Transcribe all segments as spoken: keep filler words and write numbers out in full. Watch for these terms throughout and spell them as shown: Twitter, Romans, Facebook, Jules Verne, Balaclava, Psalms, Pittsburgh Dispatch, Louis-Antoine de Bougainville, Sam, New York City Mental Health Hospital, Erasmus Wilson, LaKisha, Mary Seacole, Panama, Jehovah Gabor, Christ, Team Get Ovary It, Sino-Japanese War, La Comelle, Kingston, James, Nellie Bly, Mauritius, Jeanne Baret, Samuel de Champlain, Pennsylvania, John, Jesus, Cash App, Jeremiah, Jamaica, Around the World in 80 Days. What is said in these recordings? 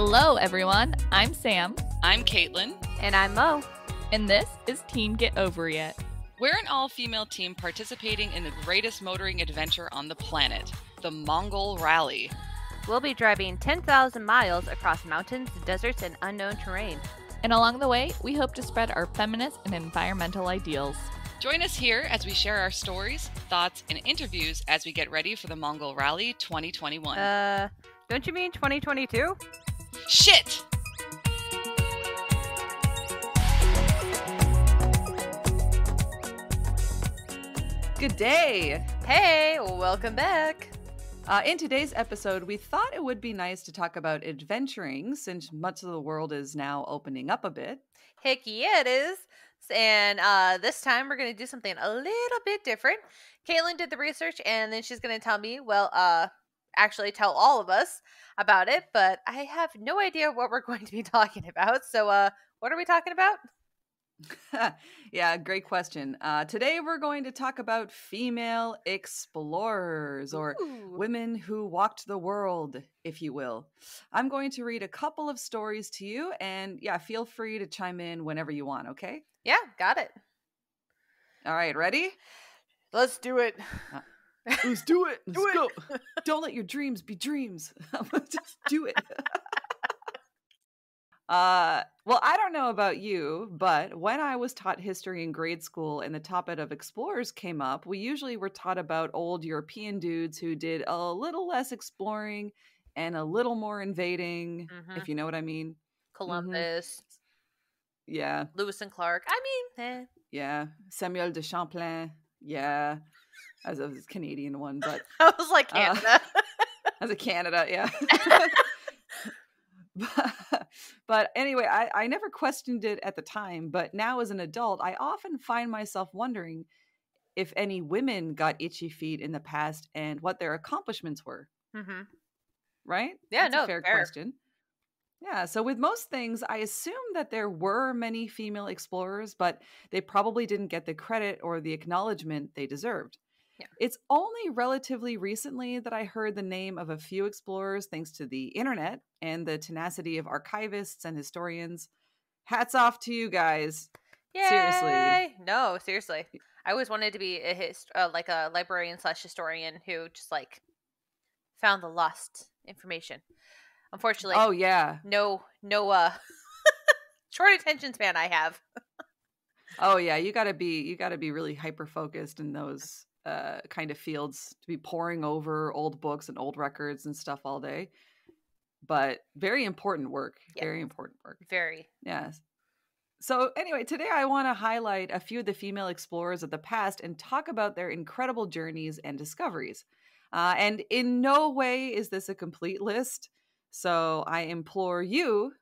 Hello, everyone. I'm Sam. I'm Caitlin. And I'm Mo. And this is Team Get Ovary It. We're an all-female team participating in the greatest motoring adventure on the planet, the Mongol Rally. We'll be driving ten thousand miles across mountains, deserts, and unknown terrain. And along the way, we hope to spread our feminist and environmental ideals. Join us here as we share our stories, thoughts, and interviews as we get ready for the Mongol Rally twenty twenty-one. Uh, don't you mean twenty twenty-two? Shit! Good day! Hey, welcome back! Uh, in today's episode, we thought it would be nice to talk about adventuring since much of the world is now opening up a bit. Heck yeah, it is! And uh, this time we're going to do something a little bit different. Caitlin did the research and then she's going to tell me, well, uh, actually tell all of us about it, but I have no idea what we're going to be talking about. So uh, what are we talking about? Yeah, great question. Uh, today we're going to talk about female explorers, or Ooh. women who walked the world, if you will. I'm going to read a couple of stories to you, and yeah, feel free to chime in whenever you want, okay? Yeah, got it. All right, ready? Let's do it. Uh, let's do it. Let's do go. It. Don't let your dreams be dreams. Just do it. Uh, well, I don't know about you, but when I was taught history in grade school and the topic of explorers came up, we usually were taught about old European dudes who did a little less exploring and a little more invading, mm-hmm. if you know what I mean. Columbus. Mm-hmm. Yeah. Lewis and Clark. I mean, eh. Yeah. Samuel de Champlain. Yeah. As a Canadian one, but. I was like Canada. Uh, as a Canada, yeah. But, but anyway, I, I never questioned it at the time, but now as an adult, I often find myself wondering if any women got itchy feet in the past and what their accomplishments were. Mm-hmm. Right? Yeah, That's no, a fair, fair question. Yeah, so with most things, I assume that there were many female explorers, but they probably didn't get the credit or the acknowledgement they deserved. Yeah. It's only relatively recently that I heard the name of a few explorers thanks to the internet and the tenacity of archivists and historians. Hats off to you guys. Yay! Seriously. No, seriously. I always wanted to be a hist- uh, like a librarian slash historian who just like found the lost information. Unfortunately. Oh, yeah. No, no, uh, short attention span I have. Oh, yeah. You gotta be, you gotta be really hyper-focused in those Uh, kind of fields to be poring over old books and old records and stuff all day, but very important work. Yep. Very important work. Very. Yes. So anyway, today I want to highlight a few of the female explorers of the past and talk about their incredible journeys and discoveries. Uh, and in no way is this a complete list. So I implore you,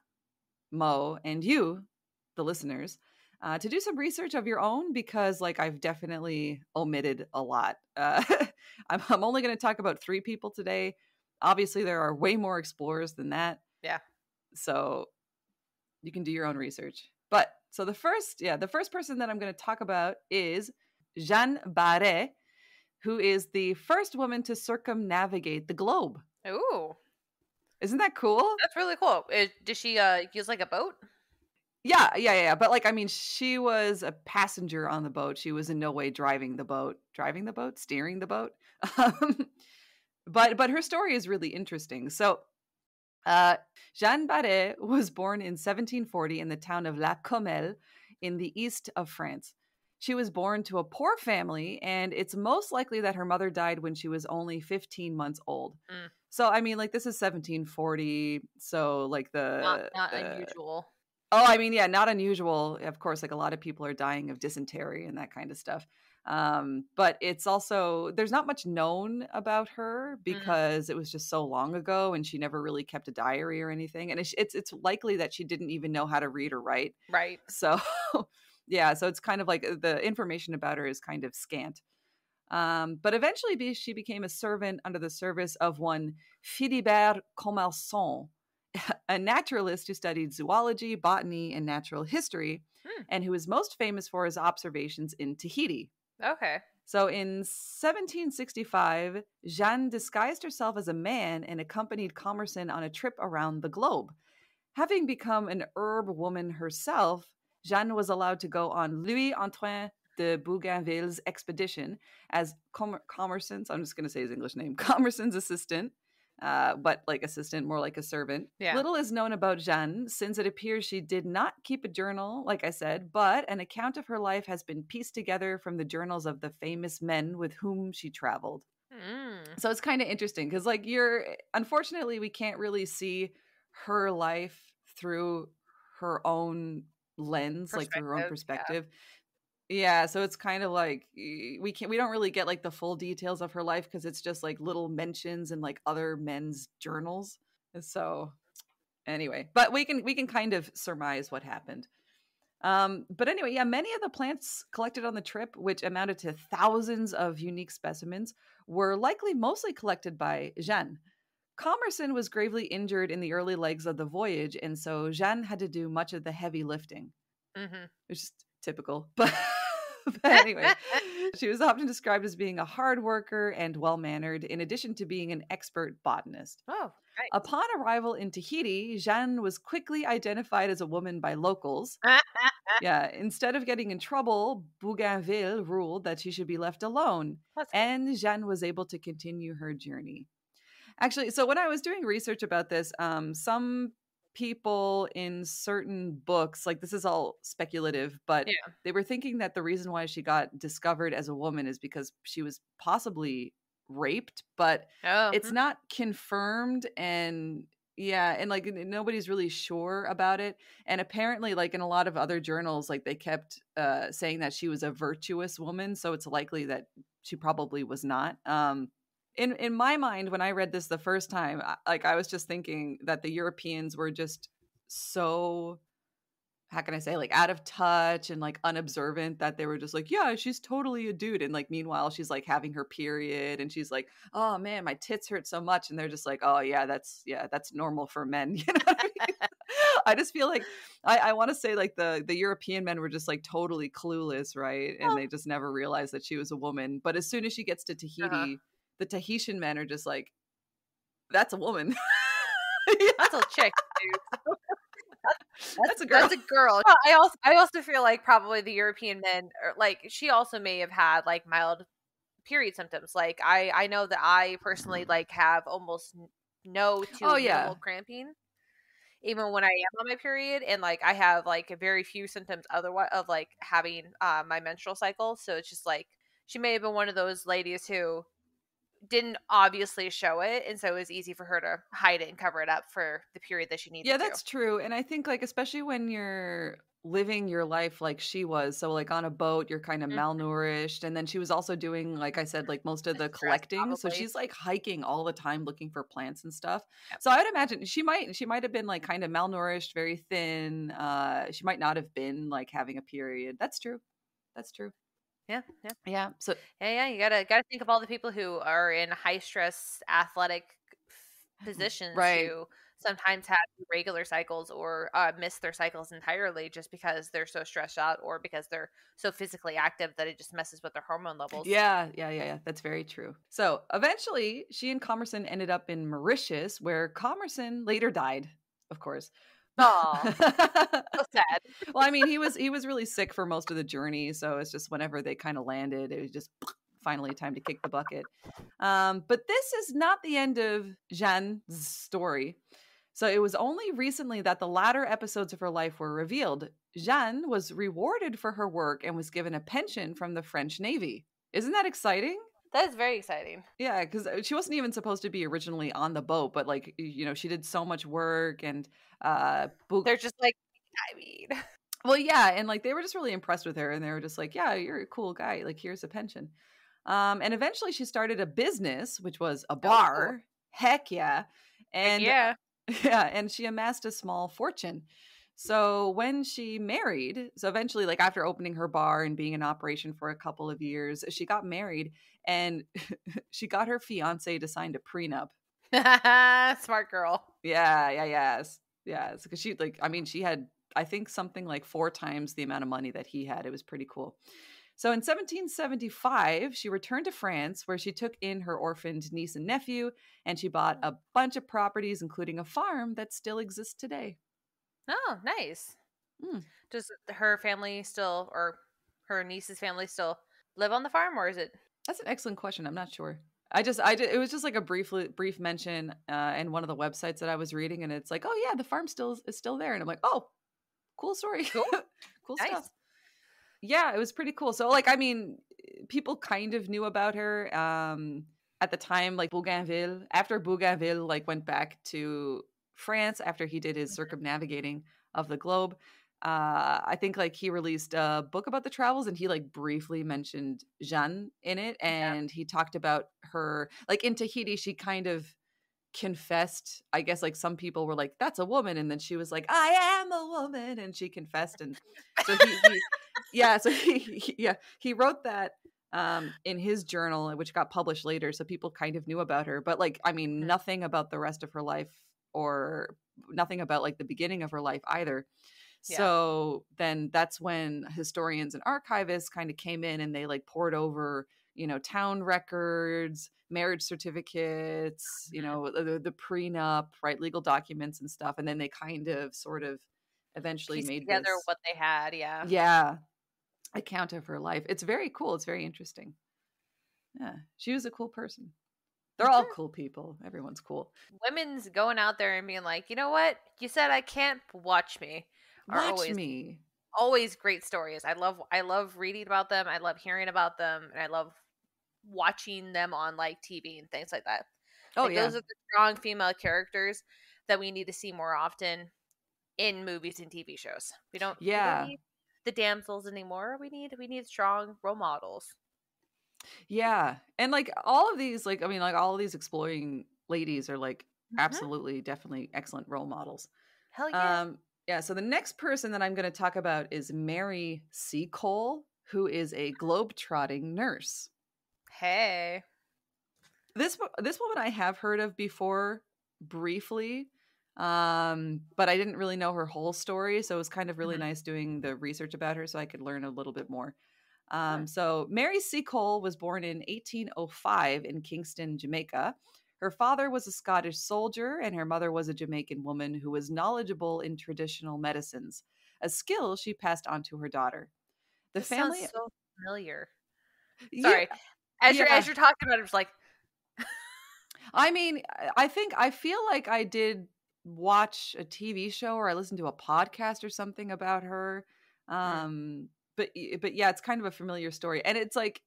Mo, and you, the listeners, Uh, to do some research of your own, because like I've definitely omitted a lot. Uh, I'm, I'm only going to talk about three people today. Obviously, there are way more explorers than that. Yeah. So you can do your own research. But so the first, yeah, the first person that I'm going to talk about is Jeanne Baret, who is the first woman to circumnavigate the globe. Ooh. Isn't that cool? That's really cool. Is, did she uh, use like a boat? Yeah, yeah, yeah. But like, I mean, she was a passenger on the boat. She was in no way driving the boat, driving the boat, steering the boat. Um, but but her story is really interesting. So uh, Jeanne Baret was born in seventeen forty in the town of La Comelle in the east of France. She was born to a poor family, and it's most likely that her mother died when she was only fifteen months old. Mm. So, I mean, like this is seventeen forty. So like the... Not, not uh, unusual. Oh, I mean, yeah, not unusual. Of course, like a lot of people are dying of dysentery and that kind of stuff. Um, but it's also, there's not much known about her because mm. it was just so long ago and she never really kept a diary or anything. And it's, it's, it's likely that she didn't even know how to read or write. Right. So yeah, so it's kind of like the information about her is kind of scant. Um, but eventually be, she became a servant under the service of one Philibert Commerson, a naturalist who studied zoology, botany, and natural history, hmm. and who is most famous for his observations in Tahiti. Okay. So in seventeen sixty-five, Jeanne disguised herself as a man and accompanied Commerson on a trip around the globe. Having become an herb woman herself, Jeanne was allowed to go on Louis-Antoine de Bougainville's expedition as Com- Commerson's, I'm just going to say his English name, Commerson's assistant, uh, but like assistant, more like a servant. Yeah. Little is known about Jeanne, since it appears she did not keep a journal, like I said, but an account of her life has been pieced together from the journals of the famous men with whom she traveled. Mm. So it's kind of interesting because like you're, unfortunately, we can't really see her life through her own lens, like through her own perspective. Yeah. Yeah, so it's kind of like we can't we don't really get like the full details of her life because it's just like little mentions in like other men's journals. And so anyway, but we can we can kind of surmise what happened. Um, but anyway, yeah, many of the plants collected on the trip, which amounted to thousands of unique specimens, were likely mostly collected by Jeanne. Commerson was gravely injured in the early legs of the voyage, and so Jeanne had to do much of the heavy lifting. Mm-hmm. It's just typical, but, but anyway, she was often described as being a hard worker and well-mannered, in addition to being an expert botanist. Oh, right. Upon arrival in Tahiti, Jeanne was quickly identified as a woman by locals. Yeah, instead of getting in trouble, Bougainville ruled that she should be left alone, That's and good. Jeanne was able to continue her journey. Actually, so when I was doing research about this, um, some people in certain books, like this is all speculative, but yeah. they were thinking that the reason why she got discovered as a woman is because she was possibly raped, but oh. it's not confirmed. And yeah, and like nobody's really sure about it. And apparently, like in a lot of other journals, like they kept uh, saying that she was a virtuous woman. So it's likely that she probably was not. Um, In in my mind, when I read this the first time, like I was just thinking that the Europeans were just so, how can I say, like out of touch and like unobservant that they were just like, yeah, she's totally a dude. And like, meanwhile, she's like having her period and she's like, oh man, my tits hurt so much. And they're just like, oh yeah, that's, yeah, that's normal for men. You know what I mean? I just feel like I, I want to say like the, the European men were just like totally clueless, right? And oh. they just never realized that she was a woman. But as soon as she gets to Tahiti, uh-huh. the Tahitian men are just like, that's a woman. Yeah. That's a chick, dude. That's, that's a girl. That's a girl. Well, I also I also feel like probably the European men, or like she also may have had like mild period symptoms. Like I, I know that I personally like have almost no to oh, yeah. minimal cramping, even when I am on my period, and like I have like very few symptoms otherwise of like having uh, my menstrual cycle. So it's just like she may have been one of those ladies who didn't obviously show it, and so it was easy for her to hide it and cover it up for the period that she needed. Yeah, that's to. true. And I think like especially when you're living your life like she was, so like on a boat you're kind of mm-hmm. malnourished, and then she was also doing, like I said, like most of the Stress, collecting probably. So she's like hiking all the time looking for plants and stuff. Yep. So I would imagine she might she might have been like kind of malnourished, very thin. Uh she might not have been like having a period. That's true. That's true. Yeah, yeah, yeah. So yeah, yeah. You gotta gotta think of all the people who are in high stress athletic positions right. who sometimes have irregular cycles or uh, miss their cycles entirely just because they're so stressed out or because they're so physically active that it just messes with their hormone levels. Yeah, yeah, yeah, yeah. That's very true. So eventually, she and Commerson ended up in Mauritius, where Commerson later died, of course. Oh, so sad. Well, I mean, he was he was really sick for most of the journey, so it's just whenever they kind of landed, it was just finally time to kick the bucket. Um, but this is not the end of Jeanne's story. So it was only recently that the latter episodes of her life were revealed. Jeanne was rewarded for her work and was given a pension from the French Navy. Isn't that exciting? That is very exciting. Yeah, because she wasn't even supposed to be originally on the boat, but like, you know, she did so much work and uh, Bug- they're just like, I mean, well, yeah, and like they were just really impressed with her, and they were just like, yeah, you're a cool guy. Like, here's a pension, um, and eventually she started a business, which was a bar. Oh, cool. Heck yeah, and yeah, yeah, and she amassed a small fortune. So when she married, so eventually, like after opening her bar and being in operation for a couple of years, she got married and she got her fiance to sign a prenup. Smart girl. Yeah, yeah, yeah. Yeah, because she like, I mean, she had, I think something like four times the amount of money that he had. It was pretty cool. So in seventeen seventy-five, she returned to France, where she took in her orphaned niece and nephew, and she bought a bunch of properties, including a farm that still exists today. Oh, nice. Mm. Does her family still, or her niece's family still live on the farm, or is it? That's an excellent question. I'm not sure. I just, I did, it was just like a brief, brief mention uh, in one of the websites that I was reading, and it's like, oh yeah, the farm still is still there, and I'm like, oh, cool story, cool, cool nice. Stuff. Yeah, it was pretty cool. So like, I mean, people kind of knew about her um, at the time. Like Bougainville, after Bougainville like went back to France after he did his circumnavigating of the globe. Uh, I think like he released a book about the travels, and he like briefly mentioned Jeanne in it, and yeah. he talked about her like in Tahiti. She kind of confessed, I guess, like some people were like, that's a woman, and then she was like, I am a woman, and she confessed, and so he, he yeah, so he, he yeah he wrote that um in his journal, which got published later, so people kind of knew about her, but like I mean nothing about the rest of her life, or nothing about like the beginning of her life either. Yeah. So then that's when historians and archivists kind of came in, and they like poured over, you know, town records, marriage certificates, you know, the, the prenup, right, legal documents and stuff. And then they kind of sort of eventually Piece made together this, what they had. Yeah. Yeah. Account of her life. It's very cool. It's very interesting. Yeah. She was a cool person. They're all cool people. Everyone's cool. Women's going out there and being like, you know what? You said I can't, watch me. Watch always, me. Always great stories. I love I love reading about them. I love hearing about them, and I love watching them on like T V and things like that. Oh like, yeah. Those are the strong female characters that we need to see more often in movies and T V shows. We don't yeah. really need the damsels anymore. We need we need strong role models. Yeah. And like all of these like I mean like all of these exploring ladies are like mm-hmm. absolutely definitely excellent role models. Hell yeah. Um Yeah, so the next person that I'm going to talk about is Mary Seacole, who is a globetrotting nurse. Hey. This this woman I have heard of before briefly, um, but I didn't really know her whole story, so it was kind of really mm-hmm. nice doing the research about her so I could learn a little bit more. Um, sure. So Mary Seacole was born in eighteen oh five in Kingston, Jamaica. Her father was a Scottish soldier, and her mother was a Jamaican woman who was knowledgeable in traditional medicines, a skill she passed on to her daughter. The this family sounds so familiar. Sorry, yeah. as yeah. you're as you're talking about it, it's like. I mean, I think I feel like I did watch a T V show, or I listened to a podcast or something about her. Um, right. But but yeah, it's kind of a familiar story, and it's like.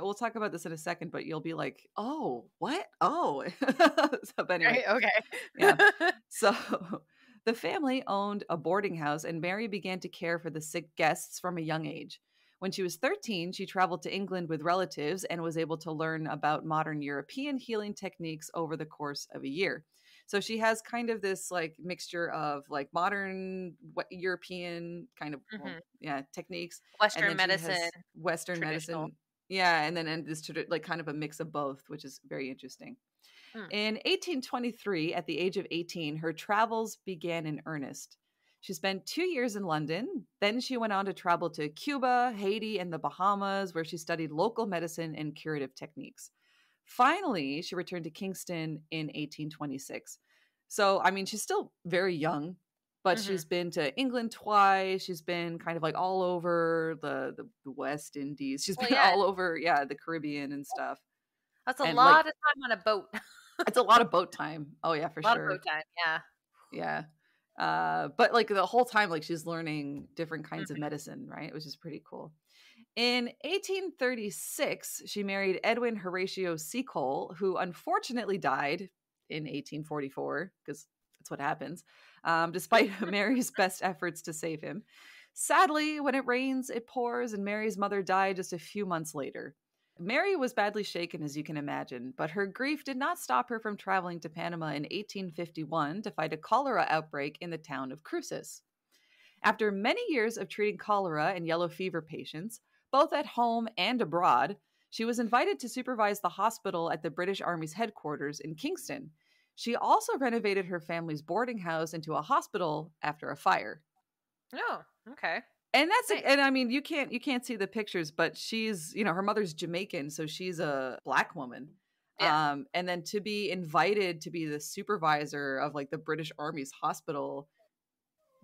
We'll talk about this in a second, but you'll be like, oh, what? Oh. So, but anyway. Okay. Yeah. So the family owned a boarding house, and Mary began to care for the sick guests from a young age. When she was thirteen, she traveled to England with relatives and was able to learn about modern European healing techniques over the course of a year. So she has kind of this like mixture of like modern what, European kind of mm-hmm. well, yeah techniques. Western medicine. Western medicine. Yeah, and then and this like kind of a mix of both, which is very interesting. Hmm. In eighteen twenty-three, at the age of eighteen, her travels began in earnest. She spent two years in London. Then she went on to travel to Cuba, Haiti, and the Bahamas, where she studied local medicine and curative techniques. Finally, she returned to Kingston in eighteen twenty-six. So, I mean, she's still very young, but mm-hmm. she's been to England twice. She's been kind of like all over the, the West Indies. She's well, been yeah. all over, yeah, the Caribbean and stuff. That's a and lot like, of time on a boat. It's a lot of boat time. Oh, yeah, for sure. A lot sure. of boat time, yeah. Yeah. Uh, but like the whole time, like she's learning different kinds mm-hmm. of medicine, right? Which is pretty cool. In eighteen thirty-six, she married Edwin Horatio Seacole, who unfortunately died in eighteen forty-four, because that's what happens. Um, despite Mary's best efforts to save him. Sadly, when it rains, it pours, and Mary's mother died just a few months later. Mary was badly shaken, as you can imagine, but her grief did not stop her from traveling to Panama in eighteen fifty-one to fight a cholera outbreak in the town of Crucis. After many years of treating cholera and yellow fever patients, both at home and abroad, she was invited to supervise the hospital at the British Army's headquarters in Kingston. She also renovated her family's boarding house into a hospital after a fire. Oh, okay. And that's nice. And I mean, you can't you can't see the pictures, but she's, you know, her mother's Jamaican, so she's a black woman. Yeah. Um, and then to be invited to be the supervisor of like the British Army's hospital,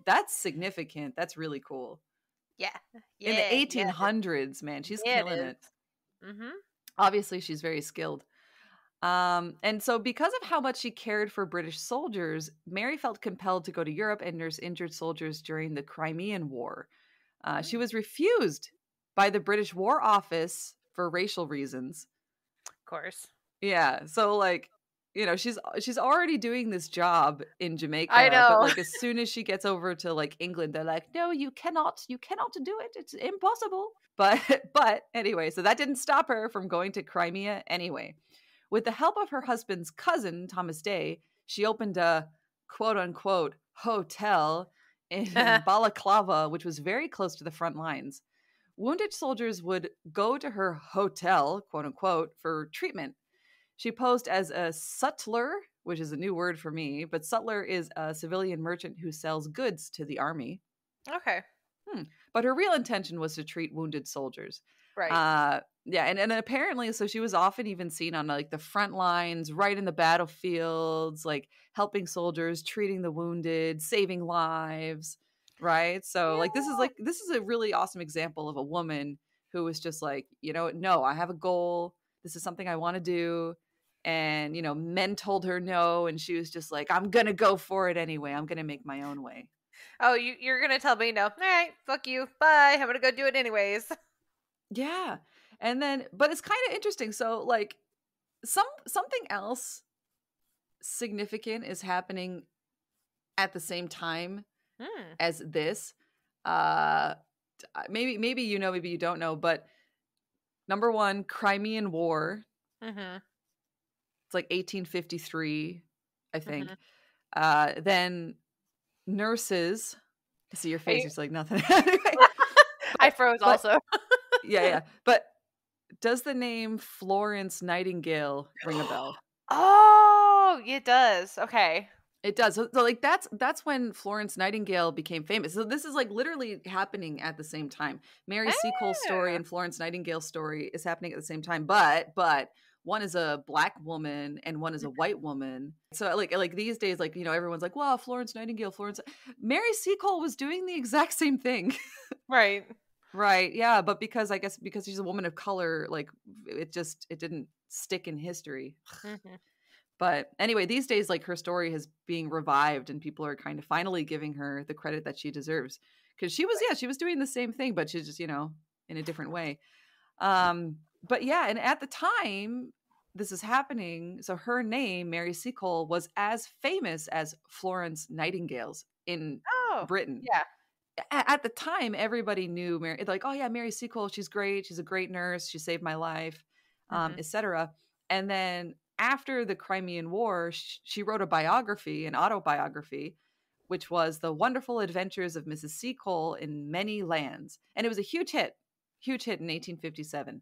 that's significant. That's really cool. Yeah. yeah In the eighteen hundreds, yeah. man, she's yeah, killing it. it. Mm-hmm. Obviously, she's very skilled. Um, and so because of how much she cared for British soldiers, Mary felt compelled to go to Europe and nurse injured soldiers during the Crimean War. Uh, she was refused by the British War Office for racial reasons. Of course. Yeah. So like, you know, she's she's already doing this job in Jamaica. I know. But like as soon as she gets over to like England, they're like, no, you cannot, you cannot do it. It's impossible. But but anyway, so that didn't stop her from going to Crimea anyway. With the help of her husband's cousin, Thomas Day, she opened a quote-unquote hotel in Balaclava, which was very close to the front lines. Wounded soldiers would go to her hotel, quote-unquote, for treatment. She posed as a sutler, which is a new word for me, but sutler is a civilian merchant who sells goods to the army. Okay. Hmm. But her real intention was to treat wounded soldiers. Right. Uh, yeah, and, and apparently, so she was often even seen on like the front lines, right in the battlefields, like helping soldiers, treating the wounded, saving lives, right? So yeah. like this is like this is a really awesome example of a woman who was just like, you know, no, I have a goal. This is something I want to do. And, you know, men told her no, and she was just like, I'm going to go for it anyway. I'm going to make my own way. Oh, you, you're going to tell me no. All right, fuck you. Bye. I'm going to go do it anyways. Yeah. And then, but it's kind of interesting. So like some, something else significant is happening at the same time hmm. as this. Uh, maybe, maybe, you know, maybe you don't know, but number one, Crimean War. Mm-hmm. It's like eighteen fifty-three, I think. Mm-hmm. Uh, then nurses. I see your face. You... It's like nothing. Anyway, but, I froze but, also. yeah, yeah. But does the name Florence Nightingale ring a bell? Oh, it does. Okay. It does. So, so like that's that's when Florence Nightingale became famous. So this is like literally happening at the same time. Mary Seacole's story and Florence Nightingale's story is happening at the same time, but but one is a black woman and one is a white woman. So like like these days, like, you know, everyone's like, wow, Florence Nightingale, Florence. Mary Seacole was doing the exact same thing. Right. Right. Yeah. But because I guess because she's a woman of color, like it just it didn't stick in history. Mm-hmm. But anyway, these days, like her story is being revived and people are kind of finally giving her the credit that she deserves. Because she was, yeah, she was doing the same thing, but she's just, you know, in a different way. Um, but yeah, and at the time this is happening, so her name, Mary Seacole, was as famous as Florence Nightingale's in oh, Britain. Yeah. At the time, everybody knew Mary, like, oh yeah, Mary Seacole, she's great. She's a great nurse. She saved my life, um, mm-hmm. et cetera. And then after the Crimean War, she wrote a biography, an autobiography, which was The Wonderful Adventures of Missus Seacole in Many Lands. And it was a huge hit, huge hit in eighteen fifty-seven.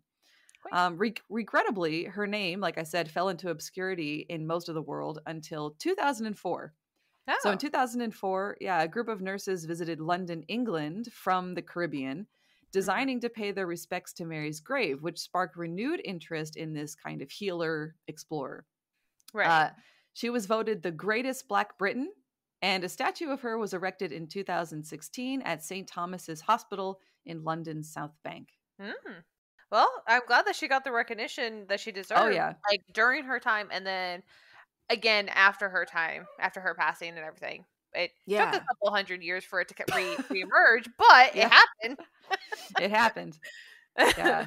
Um, re- regrettably, her name, like I said, fell into obscurity in most of the world until two thousand four. Oh. So in two thousand four, yeah, a group of nurses visited London, England from the Caribbean, designing to pay their respects to Mary's grave, which sparked renewed interest in this kind of healer explorer. Right. Uh, she was voted the greatest Black Briton, and a statue of her was erected in two thousand sixteen at Saint Thomas's Hospital in London's South Bank. Mm. Well, I'm glad that she got the recognition that she deserved. Oh, yeah. Like during her time, and then again after her time, after her passing and everything. It yeah. took a couple hundred years for it to re- reemerge, but yeah. it happened. It happened. Yeah.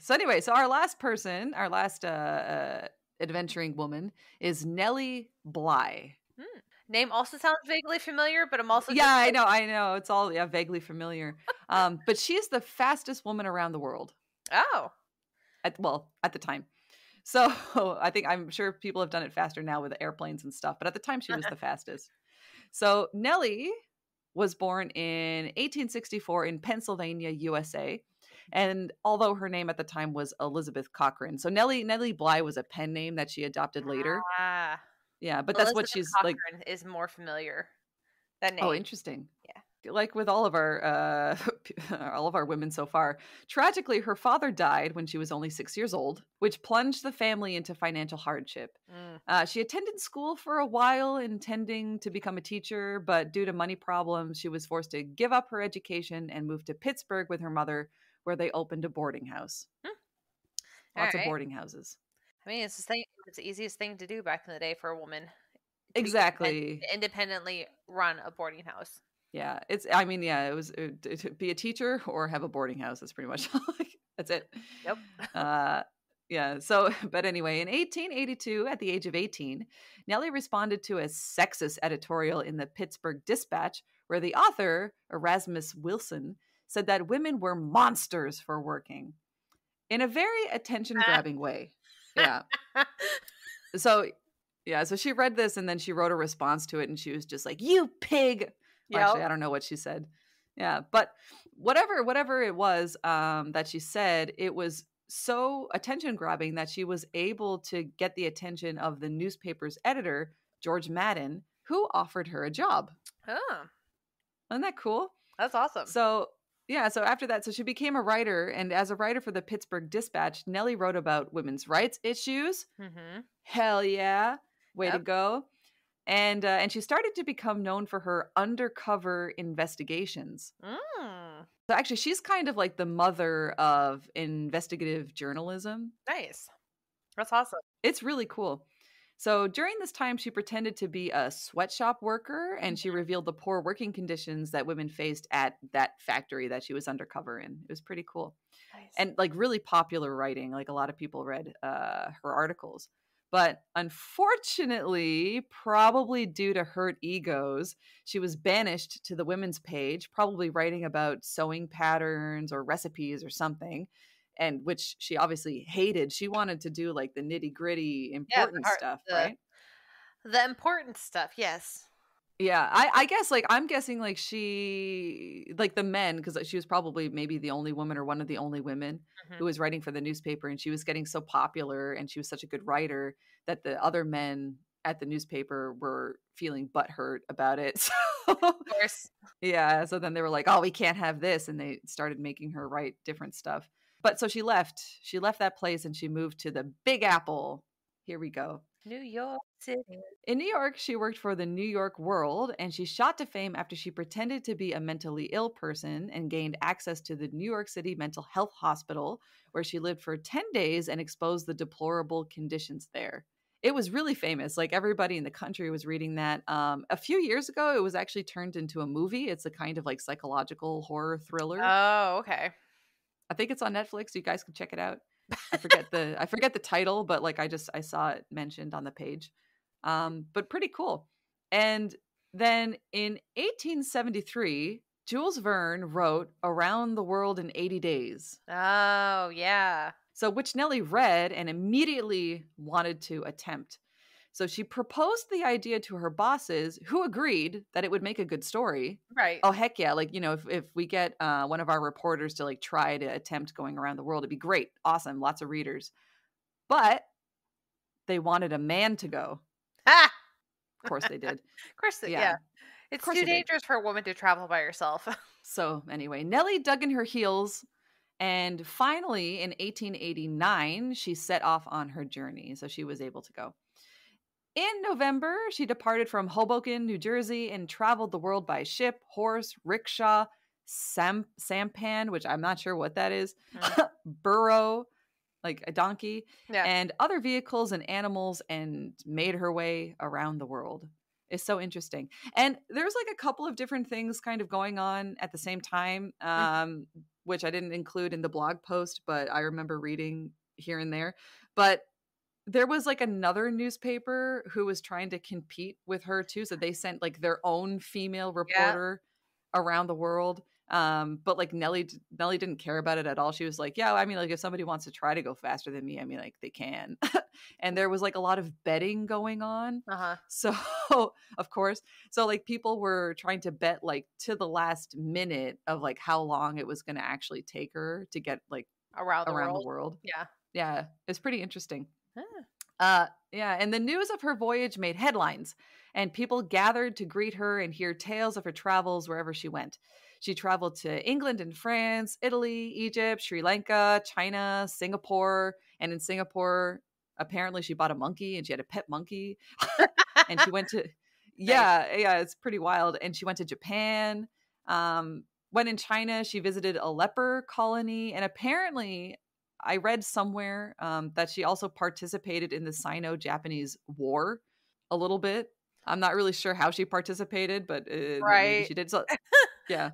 So anyway, so our last person, our last uh, uh, adventuring woman is Nellie Bly. Hmm. Name also sounds vaguely familiar, but I'm also yeah, just- I know, I know, it's all yeah, vaguely familiar. Um, but she's the fastest woman around the world. Oh, at, well, at the time. So I think I'm sure people have done it faster now with airplanes and stuff, but at the time she was the fastest. So Nellie was born in eighteen sixty-four in Pennsylvania, U S A. And although her name at the time was Elizabeth Cochrane. So Nellie Nellie Bly was a pen name that she adopted later. Ah, yeah, but Elizabeth that's what she's Cochran like is more familiar. That name. Oh, interesting. Yeah. like with all of our uh, all of our women so far, tragically, her father died when she was only six years old, which plunged the family into financial hardship. Mm. Uh, she attended school for a while, intending to become a teacher, but due to money problems, she was forced to give up her education and move to Pittsburgh with her mother, where they opened a boarding house. Hmm. Lots right. of boarding houses. I mean, it's the thing. It's the easiest thing to do back in the day for a woman. Exactly. Independ- independently run a boarding house. Yeah, it's. I mean, yeah, it was it, it, be a teacher or have a boarding house. That's pretty much all. That's it. Yep. uh, yeah. So, but anyway, in eighteen eighty-two, at the age of eighteen, Nellie responded to a sexist editorial in the Pittsburgh Dispatch, where the author Erasmus Wilson said that women were monsters for working, in a very attention-grabbing way. Yeah. So, yeah. So she read this, and then she wrote a response to it, and she was just like, "You pig." Well, actually, I don't know what she said. Yeah. But whatever, whatever it was um, that she said, it was so attention grabbing that she was able to get the attention of the newspaper's editor, George Madden, who offered her a job. Oh, isn't that cool? That's awesome. So yeah. So after that, so she became a writer. And as a writer for the Pittsburgh Dispatch, Nellie wrote about women's rights issues. Mm-hmm. Hell yeah. Way yep. to go. And uh, and she started to become known for her undercover investigations. Mm. So actually, she's kind of like the mother of investigative journalism. Nice. That's awesome. It's really cool. So during this time, she pretended to be a sweatshop worker, and she revealed the poor working conditions that women faced at that factory that she was undercover in. It was pretty cool. Nice. And like really popular writing. Like a lot of people read uh, her articles. But unfortunately, probably due to hurt egos, she was banished to the women's page, probably writing about sewing patterns or recipes or something, and which she obviously hated. She wanted to do like the nitty gritty important yeah, the, stuff, the, right? The important stuff, yes. Yeah, I, I guess like I'm guessing like she like the men, because she was probably maybe the only woman or one of the only women mm-hmm. who was writing for the newspaper, and she was getting so popular and she was such a good writer that the other men at the newspaper were feeling butthurt about it. So, of course. Yeah. So then they were like, oh, we can't have this. And they started making her write different stuff. But so she left. She left that place and she moved to the Big Apple. Here we go. New York City. In New York, she worked for the New York World, and she shot to fame after she pretended to be a mentally ill person and gained access to the New York City Mental Health Hospital, where she lived for ten days and exposed the deplorable conditions there. It was really famous. Like everybody in the country was reading that. Um, a few years ago, it was actually turned into a movie. It's a kind of like psychological horror thriller. Oh, okay. I think it's on Netflix. You guys can check it out. I forget the I forget the title, but like I just I saw it mentioned on the page. Um, but pretty cool. And then in eighteen seventy-three, Jules Verne wrote Around the World in eighty days. Oh, yeah. So which Nellie read and immediately wanted to attempt. So she proposed the idea to her bosses, who agreed that it would make a good story. Right. Oh, heck yeah. Like, you know, if, if we get uh, one of our reporters to like try to attempt going around the world, it'd be great. Awesome. Lots of readers. But they wanted a man to go. Ah! Of course they did. Of course they yeah. yeah. It's too dangerous for a woman to travel by herself. So anyway, Nellie dug in her heels. And finally, in eighteen eighty-nine, she set off on her journey. So she was able to go. In November, she departed from Hoboken, New Jersey, and traveled the world by ship, horse, rickshaw, sam- sampan, which I'm not sure what that is, mm. burro, like a donkey, yeah. and other vehicles and animals, and made her way around the world. It's so interesting. And there's like a couple of different things kind of going on at the same time, um, mm. which I didn't include in the blog post, but I remember reading here and there. But there was like another newspaper who was trying to compete with her too. So they sent like their own female reporter yeah. around the world. Um, but like Nellie, Nellie didn't care about it at all. She was like, yeah, I mean, like if somebody wants to try to go faster than me, I mean, like they can. And there was like a lot of betting going on. Uh-huh. So of course, so like people were trying to bet like to the last minute of like how long it was going to actually take her to get like around the, around world. the world. Yeah. Yeah. It's pretty interesting. Huh. Uh, yeah, and the news of her voyage made headlines, and people gathered to greet her and hear tales of her travels wherever she went. She traveled to England and France, Italy, Egypt, Sri Lanka, China, Singapore. And in Singapore, apparently she bought a monkey and she had a pet monkey. And she went to, yeah, yeah, it's pretty wild. And she went to Japan. Um, when in China, she visited a leper colony. And apparently, I read somewhere um, that she also participated in the Sino-Japanese War a little bit. I'm not really sure how she participated, but uh, right. she did. So, yeah.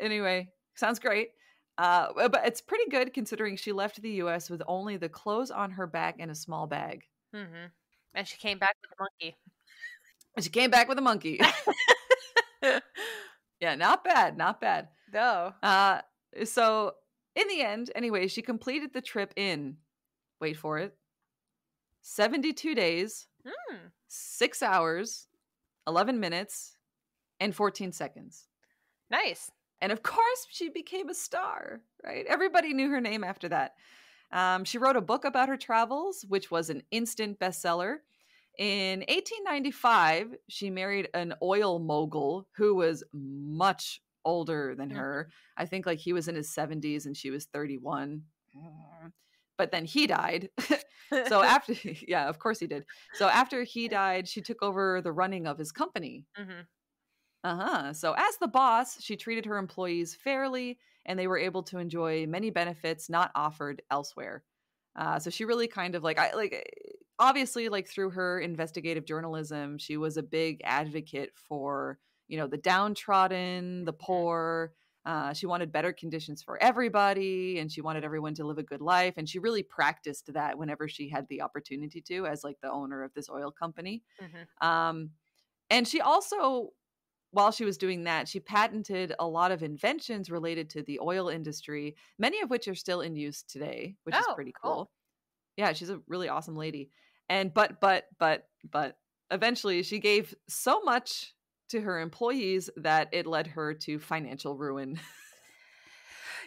Anyway, sounds great. Uh, but it's pretty good considering she left the U S with only the clothes on her back and a small bag. Mm-hmm. And she came back with a monkey. And she came back with a monkey. Yeah, not bad. Not bad. No. Uh, so in the end, anyway, she completed the trip in, wait for it, seventy-two days, mm. six hours, eleven minutes, and fourteen seconds. Nice. And of course, she became a star, right? Everybody knew her name after that. Um, she wrote a book about her travels, which was an instant bestseller. In eighteen ninety-five, she married an oil mogul who was much older than her. I think like he was in his seventies and she was thirty-one. But then he died. So after, yeah, of course he did. So after he died, she took over the running of his company. Mm-hmm. Uh-huh. So as the boss, she treated her employees fairly, and they were able to enjoy many benefits not offered elsewhere. Uh, so she really kind of like, I like, obviously, like through her investigative journalism, she was a big advocate for, you know, the downtrodden, the poor. Uh, she wanted better conditions for everybody, and she wanted everyone to live a good life. And she really practiced that whenever she had the opportunity to, as like the owner of this oil company. Mm-hmm. Um, and she also, while she was doing that, she patented a lot of inventions related to the oil industry, many of which are still in use today, which oh, is pretty cool. cool. Yeah, she's a really awesome lady. And but, but, but, but eventually she gave so much to her employees that it led her to financial ruin.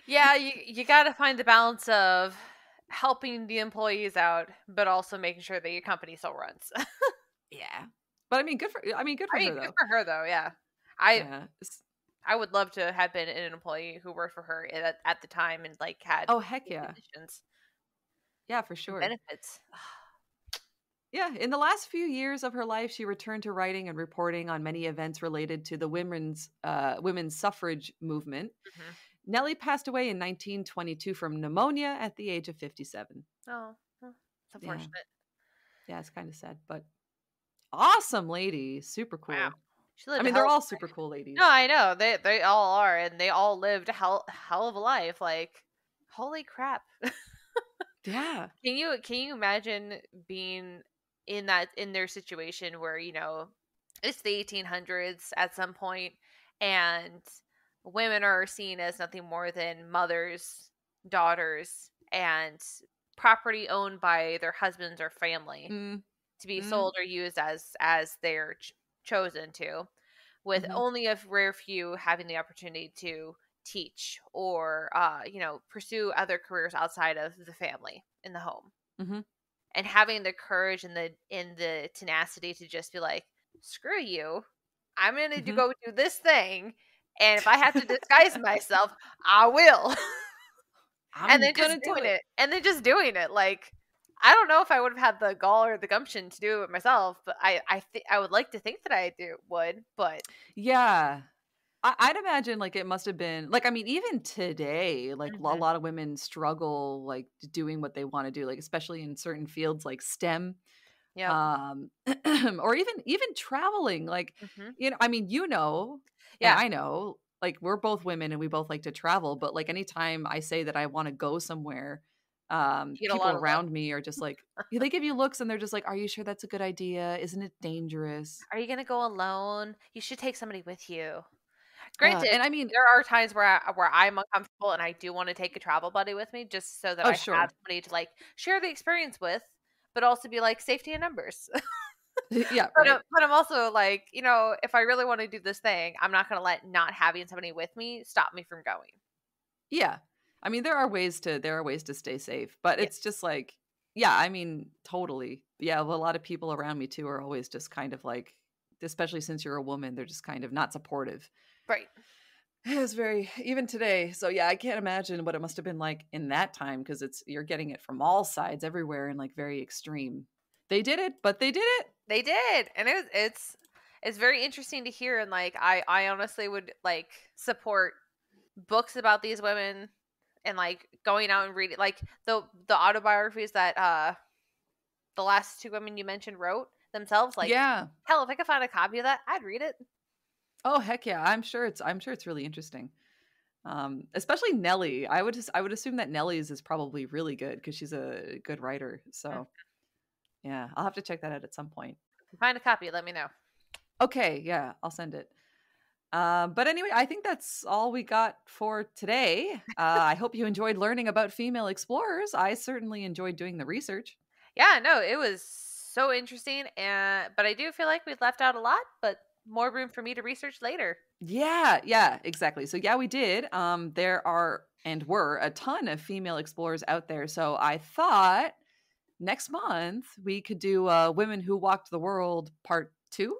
Yeah, you, you got to find the balance of helping the employees out, but also making sure that your company still runs. Yeah. But I mean, good for, I mean, good for I mean, her, good though. Good for her, though, yeah. I yeah. I would love to have been an employee who worked for her at, at the time and like had oh heck yeah conditions. Yeah, for sure. Benefits. Yeah, in the last few years of her life, she returned to writing and reporting on many events related to the women's uh, women's suffrage movement. Mm-hmm. Nellie passed away in nineteen twenty-two from pneumonia at the age of fifty-seven. Oh, that's unfortunate. Yeah, yeah, it's kind of sad, but awesome lady, super cool. Wow. I mean, they're all super cool ladies. No, I know. They they all are, and they all lived a hell, hell of a life. Like, holy crap. Yeah. Can you can you imagine being in that in their situation where, you know, it's the eighteen hundreds at some point, and women are seen as nothing more than mothers, daughters, and property owned by their husbands or family mm. to be mm. sold or used as as their ch- chosen to, with mm-hmm. only a rare few having the opportunity to teach or uh you know pursue other careers outside of the family in the home. Mm-hmm. And having the courage and the in the tenacity to just be like, screw you, I'm gonna mm-hmm. do, go do this thing, and if I have to disguise myself, I will. and then just doing do it. it and then just doing it like I don't know if I would have had the gall or the gumption to do it myself, but I I, th- I would like to think that I do would, but yeah, I- I'd imagine like it must have been like I mean even today like mm-hmm. a lot of women struggle like doing what they want to do, like especially in certain fields like STEM, yeah, um, or even even traveling like mm-hmm. you know I mean you know yeah I know like we're both women and we both like to travel, but like anytime I say that I want to go somewhere. Um, people around me are just like, they give you looks and they're just like, are you sure that's a good idea? Isn't it dangerous? Are you going to go alone? You should take somebody with you. Granted, uh, and I mean, there are times where, I, where I'm uncomfortable and I do want to take a travel buddy with me just so that oh, I sure. have somebody to like share the experience with, but also be like safety in numbers. Yeah. But, right. I'm, but I'm also like, you know, if I really want to do this thing, I'm not going to let not having somebody with me stop me from going. Yeah. I mean, there are ways to there are ways to stay safe, but yeah. it's just like Yeah, I mean, totally. Yeah, well, a lot of people around me too are always just kind of like, especially since you're a woman, they're just kind of not supportive. Right. It was very, even today. So yeah, I can't imagine what it must have been like in that time, because it's, you're getting it from all sides everywhere and like very extreme. They did it, but they did it. They did. And it was, it's, it's very interesting to hear. And like, I, I honestly would like support books about these women and like going out and reading, like the, the autobiographies that, uh, the last two women you mentioned wrote themselves. Like, yeah, hell, if I could find a copy of that, I'd read it. Oh, heck yeah. I'm sure it's, I'm sure it's really interesting. Um, especially Nellie. I would just, I would assume that Nellie's is probably really good because she's a good writer. So yeah, I'll have to check that out at some point. Find a copy. Let me know. Okay. Yeah. I'll send it. Um, but anyway, I think that's all we got for today. Uh, I hope you enjoyed learning about female explorers. I certainly enjoyed doing the research. Yeah, no, it was so interesting. And, but I do feel like we left out a lot, but more room for me to research later. Yeah, yeah, exactly. So yeah, we did. Um, there are and were a ton of female explorers out there. So I thought next month we could do uh, Women Who Walked the World Part Two.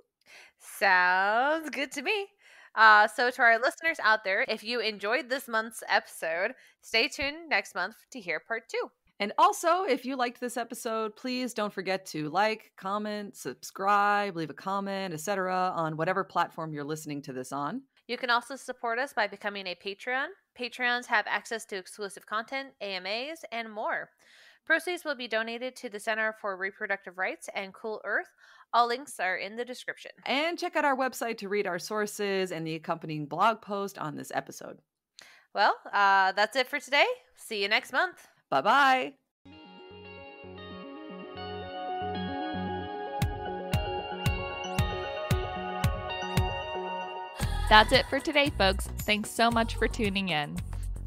Sounds good to me. Uh, so to our listeners out there, if you enjoyed this month's episode, stay tuned next month to hear Part Two. And also, if you liked this episode, please don't forget to like, comment, subscribe, leave a comment, et cetera on whatever platform you're listening to this on. You can also support us by becoming a Patreon. Patreons have access to exclusive content, A M As, and more. Proceeds will be donated to the Center for Reproductive Rights and Cool Earth. All links are in the description. And check out our website to read our sources and the accompanying blog post on this episode. Well, uh, that's it for today. See you next month. Bye-bye. That's it for today, folks. Thanks so much for tuning in.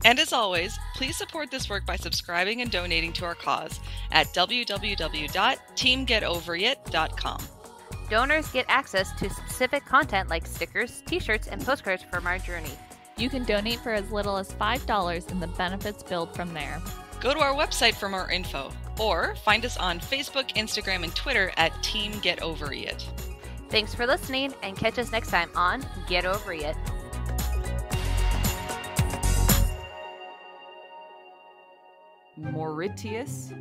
And as always, please support this work by subscribing and donating to our cause at w w w dot team get over it dot com. Donors get access to specific content like stickers, t-shirts, and postcards from our journey. You can donate for as little as five dollars and the benefits build from there. Go to our website for more info, or find us on Facebook, Instagram, and Twitter at Team Get Over It. Thanks for listening, and catch us next time on Get Over It. Mauritius.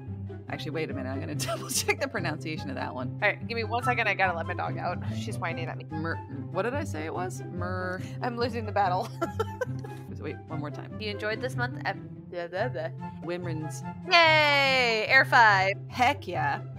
Actually, wait a minute. I'm going to double check the pronunciation of that one. All right, give me one second. I got to let my dog out. She's whining at me. Mer, what did I say it was? Mer. I'm losing the battle. Wait, one more time. You enjoyed this month? Blah, blah, blah. Women's. Yay! Air five. Heck yeah.